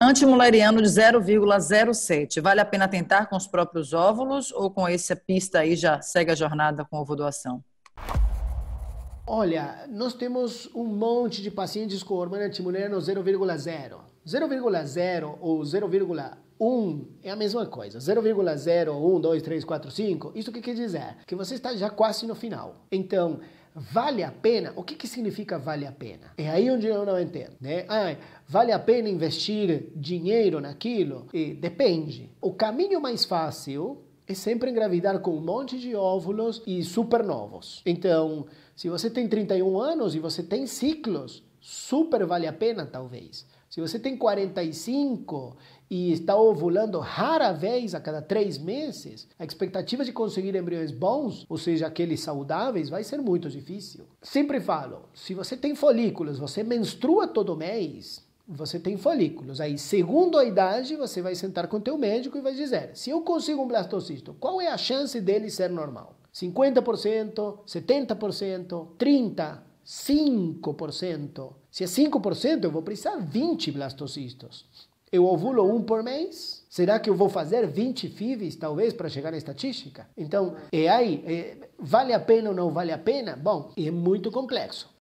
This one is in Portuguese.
Antimuleriano de 0,07. Vale a pena tentar com os próprios óvulos ou com essa pista aí já segue a jornada com ovo-doação? Olha, nós temos um monte de pacientes com hormônio antimuleriano 0,0. 0,0 ou 0,1 é a mesma coisa. 0,0, 1, 2, 3, 4, 5, isso que quer dizer? Que você está já quase no final. Então, vale a pena? O que significa vale a pena? É aí onde eu não entendo, né? Ah, vale a pena investir dinheiro naquilo? E depende. O caminho mais fácil é sempre engravidar com um monte de óvulos e supernovos. Então, se você tem 31 anos e você tem ciclos, super vale a pena talvez. Se você tem 45 e está ovulando rara vez a cada 3 meses, a expectativa de conseguir embriões bons, ou seja, aqueles saudáveis, vai ser muito difícil. Sempre falo, se você tem folículos, você menstrua todo mês, você tem folículos. Aí, segundo a idade, você vai sentar com o teu médico e vai dizer, se eu consigo um blastocisto, qual é a chance dele ser normal? 50%, 70%, 30%, 5%. Se é 5%, eu vou precisar 20 blastocistos. Eu ovulo um por mês? Será que eu vou fazer 20 FIVs, talvez, para chegar na estatística? Então, é aí. Vale a pena ou não vale a pena? Bom, é muito complexo.